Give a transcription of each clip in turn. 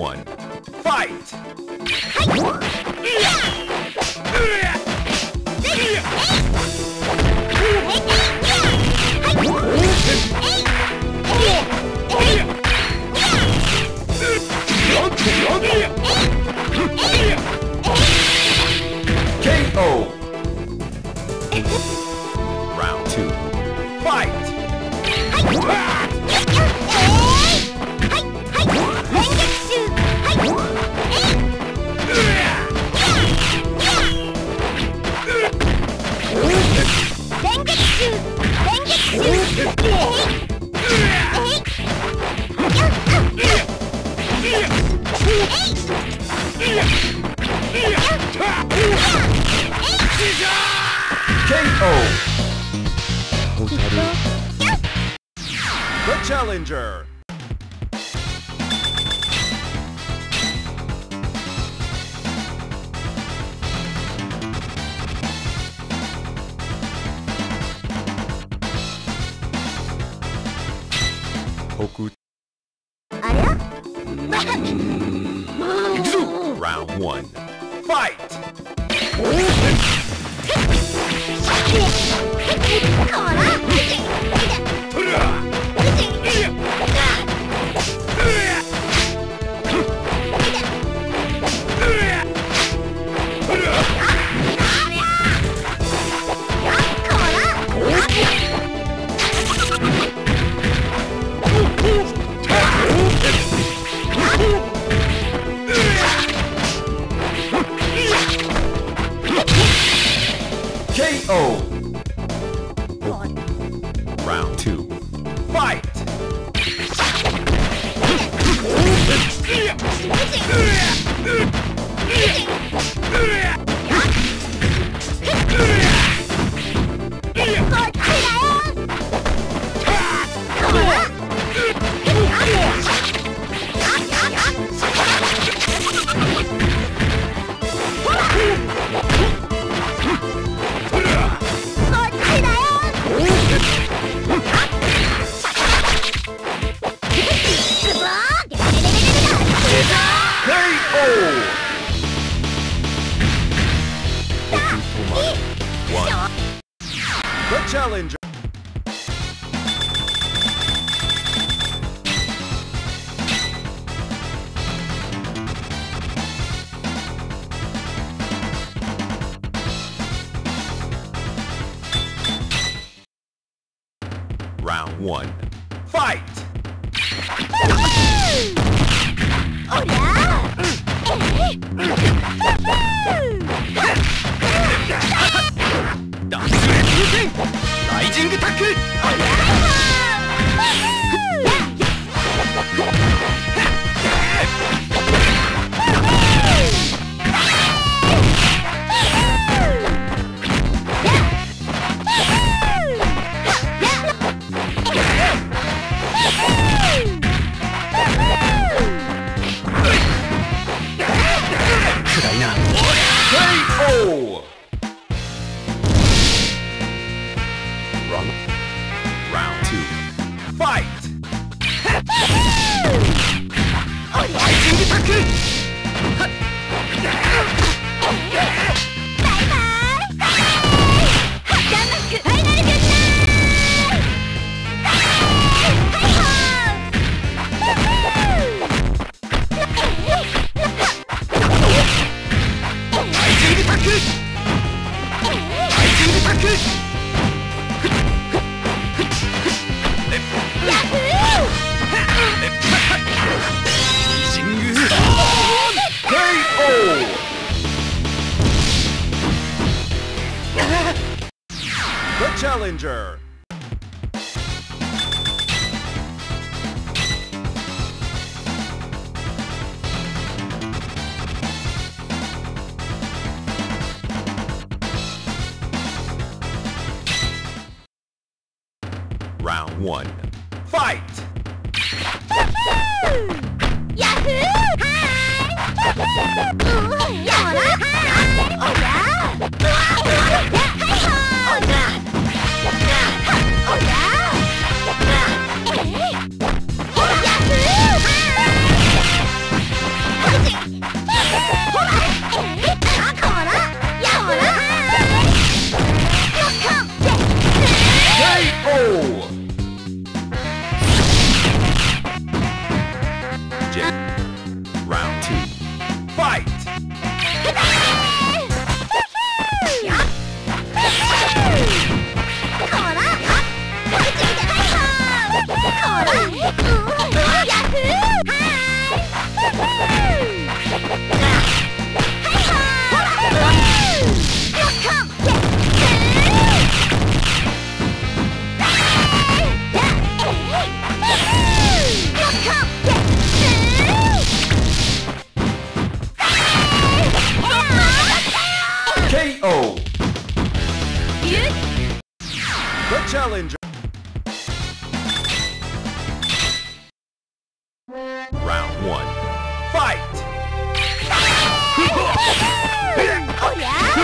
one. Fight! KO! Round 2. Fight! KO! The challenger! Round 1. Fight! KO! Round 2. Fight! Challenger. Round 1. Fight! Oh yeah! Rising attack! KO! Round 2. Fight! Challenger! Round 1. Fight! Yahoo! Hi! Oh yeah! Oh yeah! Oh yeah! The challenger. Round one. Fight! Oh yeah! KO.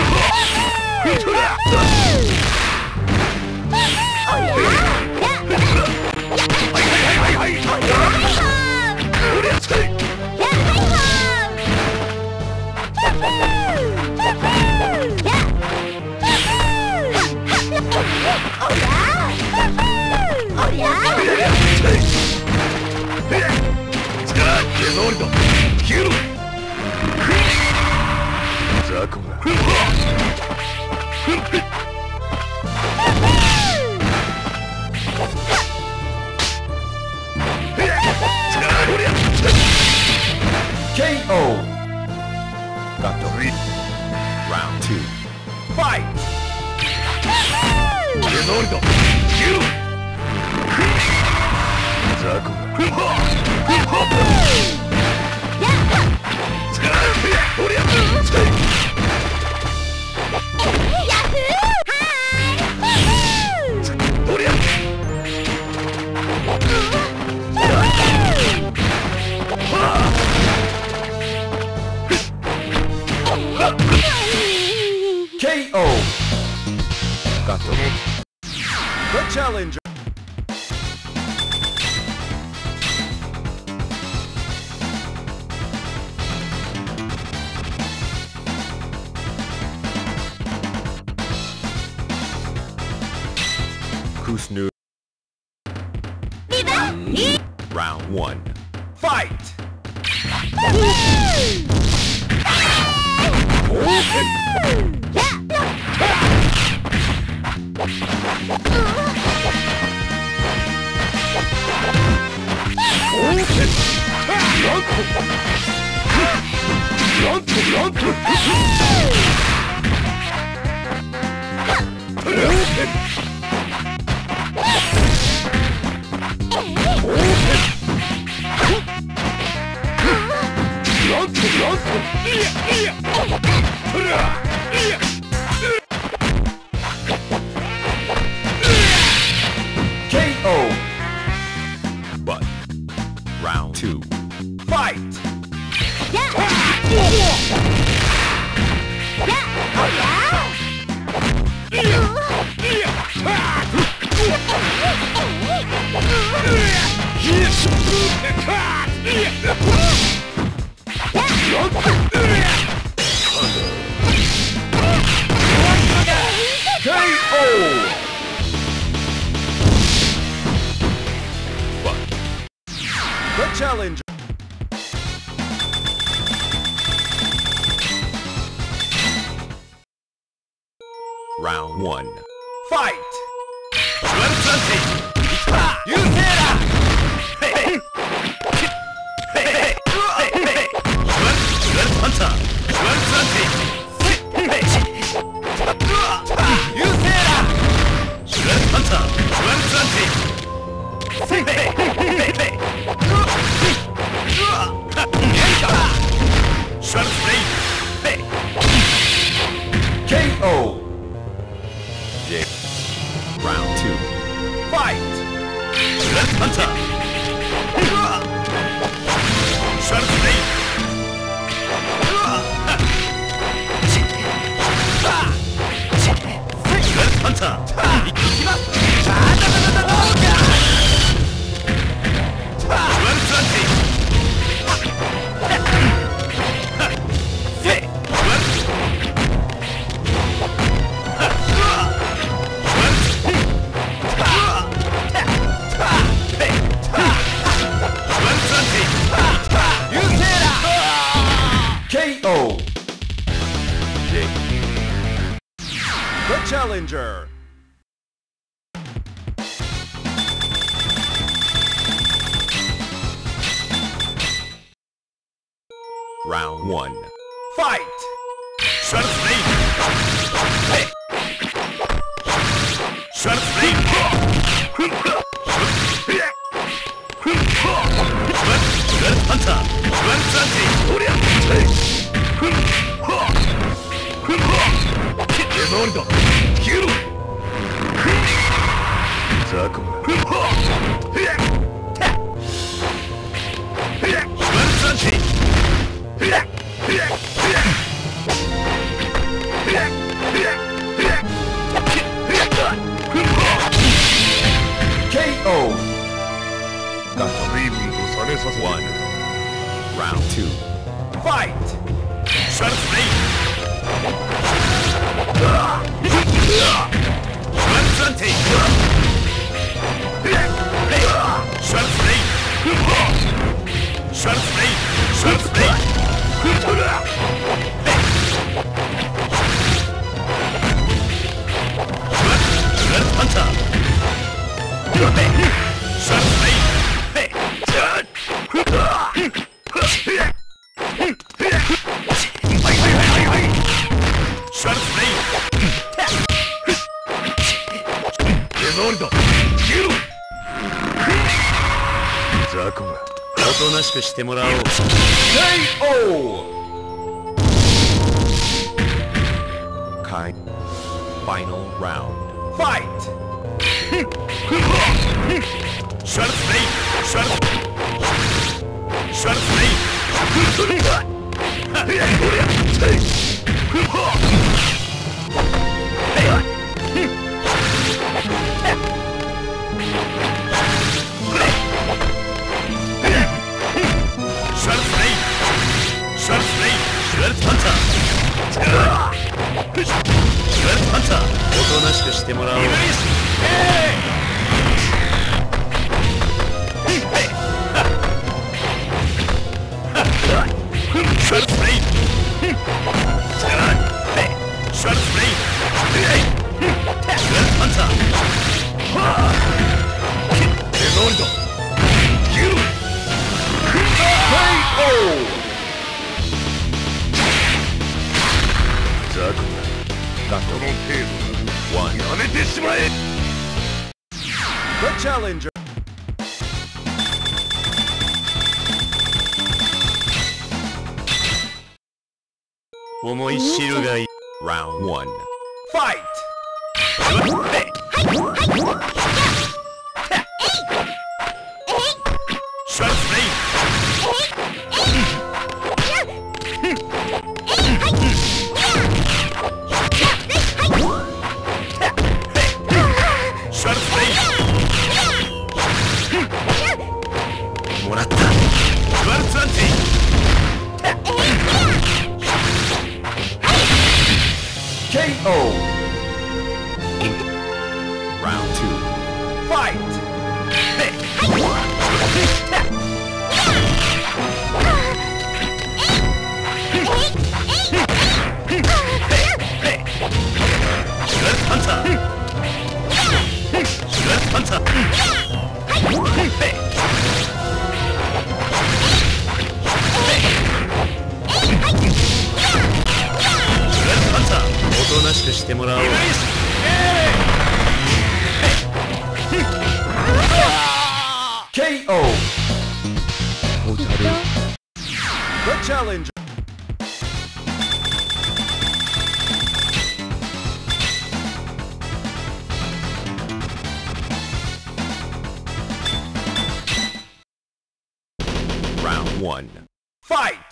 Got the read. Round two. Fight. KO. Got the the challenger. Kusnu. Round one. Fight. KO. But round two. Fight! KO! But the challenger. Round one. Fight! You hit KO. Yeah. Round two. Fight! Shred Hunter! Shred Blade! Shred Hunter! KO. The challenger. Round one. Fight. Shut up, Snake. Shut up, Hunter! One. Round two. Fight! KO! Final round. Fight! The challenger. Round one. Fight! Challenge. Round one. Fight!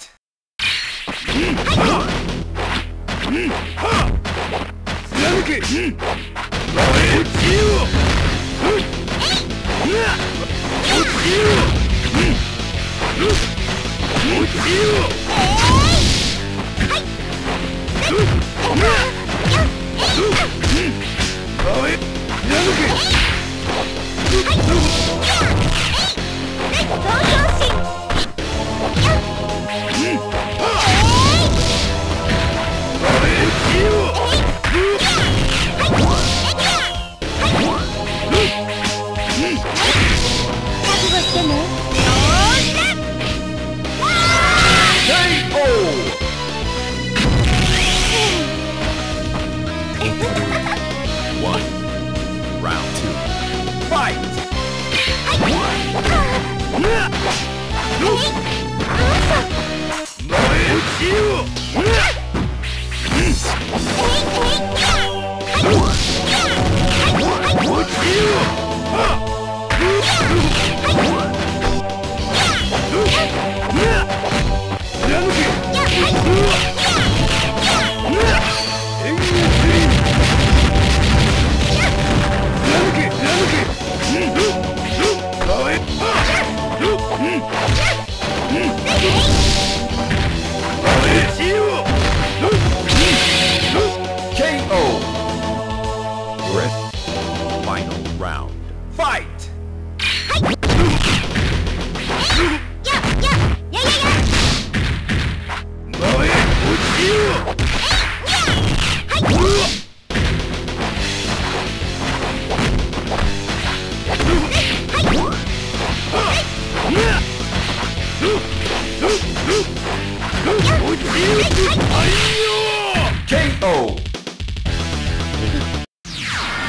KO! Red. Final round. Fight! KO!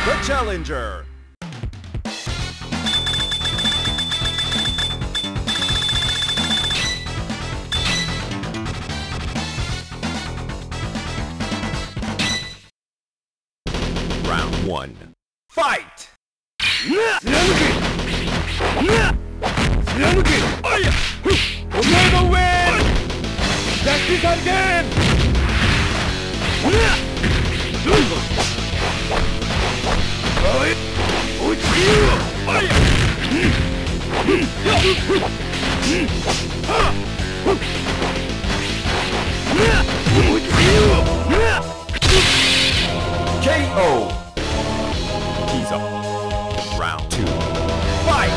The challenger! Round one. Fight! Another win! That's it again! KO! He's up. Round two. Fight!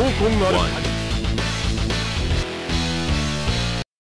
One.